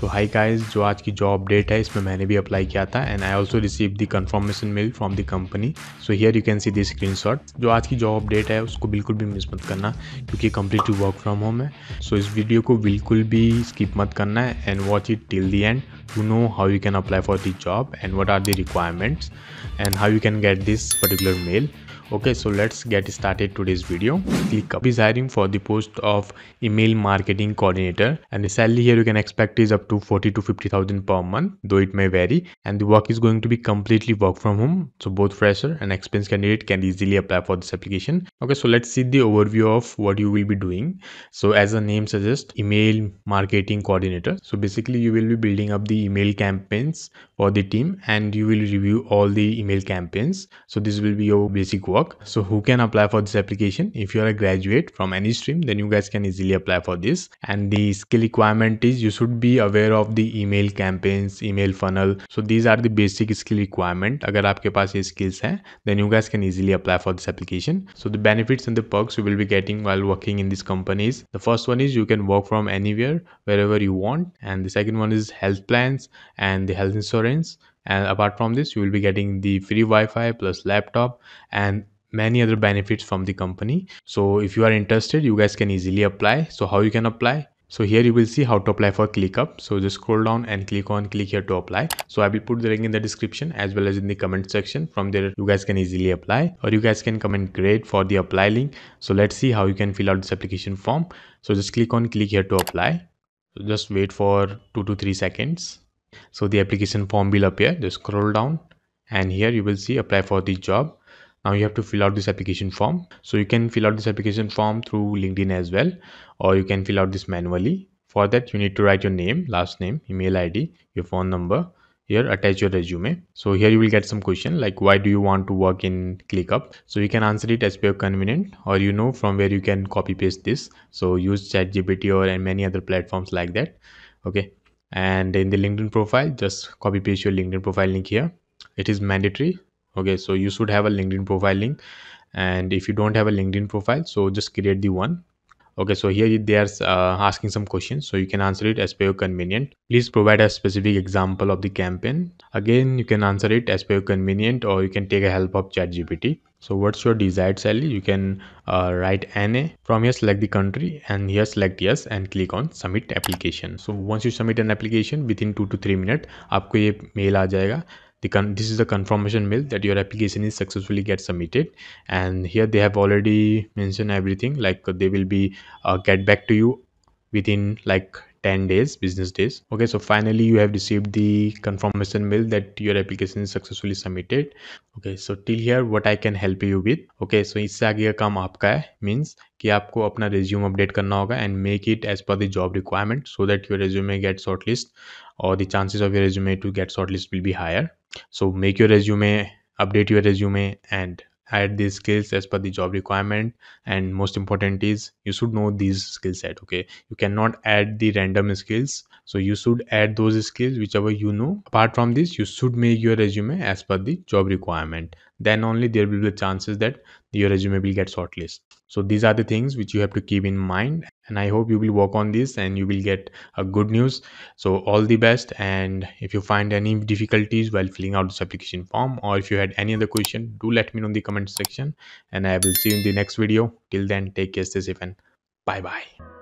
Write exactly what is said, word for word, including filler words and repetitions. सो high guys, जो आज की जॉब अपडेट है इसमें मैंने भी अप्लाई किया था and I also receive the confirmation mail from the company. So here you can see the screenshot. जो आज की जॉब अपडेट है उसको बिल्कुल भी मिस मत करना क्योंकि कंप्लीट वर्क फ्रॉम होम है। सो so, इस वीडियो को बिल्कुल भी स्किप मत करना है and watch it till the end to know how you can apply for the job and what are the requirements and how you can get this particular mail. Okay, so let's get started today's video. ClickUp is hiring for the post of email marketing coordinator, and the salary here you can expect is up to forty to fifty thousand per month, though it may vary. And the work is going to be completely work from home, so both fresher and experienced candidate can easily apply for this application. Okay, so let's see the overview of what you will be doing. So as the name suggests, email marketing coordinator. So basically, you will be building up the email campaigns for the team, and you will review all the email campaigns. So this will be your basic work. So who can apply for this application? If you are a graduate from any stream, then you guys can easily apply for this. And the skill requirement is you should be aware of the email campaigns, email funnel. So these are the basic skill requirement. अगर आपके पास ये skills हैं, then you guys can easily apply for this application. So the benefits and the perks you will be getting while working in these companies. The first one is you can work from anywhere, wherever you want. And the second one is health plans and the health insurance. And apart from this, you will be getting the free Wi-Fi plus laptop and many other benefits from the company. So if you are interested, you guys can easily apply. So how you can apply? So here you will see how to apply for ClickUp. So just scroll down and click on click here to apply. So I will put the link in the description as well as in the comment section. From there you guys can easily apply, or you guys can comment great for the apply link. So let's see how you can fill out this application form. So just click on click here to apply. So just wait for two to three seconds. So the application form will appear. Just scroll down and here you will see apply for the job. Now you have to fill out this application form. So you can fill out this application form through LinkedIn as well, or you can fill out this manually. For that you need to write your name, last name, email I D, your phone number. Here attach your resume. So here you will get some question like why do you want to work in ClickUp. So you can answer it as per your convenient, or you know from where you can copy paste this. So use ChatGPT or and many other platforms like that. Okay. And in the LinkedIn profile, just copy paste your LinkedIn profile link here. It is mandatory. Okay, so you should have a LinkedIn profile link, and if you don't have a LinkedIn profile, so just create the one. Okay, so here they are uh, asking some questions, so you can answer it as per your convenient. Please provide a specific example of the campaign. Again, you can answer it as per your convenient, or you can take a help of ChatGPT. So what's your desired salary? You can uh, write N A. From here select the country and here select yes and click on submit application. So once you submit an application, within two to three minutes, आपको ये mail आ जाएगा. This is the confirmation mail that your application is successfully get submitted, and here they have already mentioned everything, like they will be uh, get back to you within like ten days business days. Okay, so finally you have received the confirmation mail that your application is successfully submitted. Okay, so till here what I can help you with. Okay, so इससे आगे का काम आपका है, means कि आपको अपना resume update करना होगा and make it as per the job requirement so that your resume gets shortlist, or the chances of your resume to get shortlist will be higher. So make your resume, update your resume and add these skills as per the job requirement, and most important is you should know these skill set. Okay, you cannot add the random skills, so you should add those skills whichever you know. Apart from this, you should make your resume as per the job requirement, then only there will be chances that your resume will get shortlisted. So these are the things which you have to keep in mind, and I hope you will work on this and you will get a good news. So all the best, and if you find any difficulties while filling out this application form, or if you had any other question, do let me know in the comment section, and I will see you in the next video. Till then, take care, stay safe, and bye bye.